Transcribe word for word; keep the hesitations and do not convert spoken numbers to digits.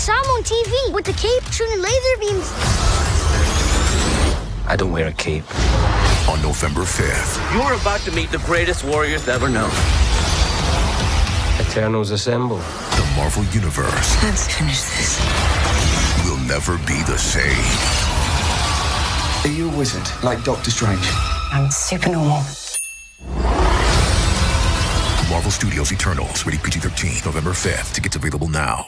saw him on T V with the cape shooting laser beams. I don't wear a cape. On November fifth. You're about to meet the greatest warriors ever known. Eternals assemble. The Marvel Universe. Let's finish this. Will never be the same. Are you a wizard like Doctor Strange? I'm super normal. Marvel Studios Eternals, rated P G thirteen, November fifth. Tickets available now.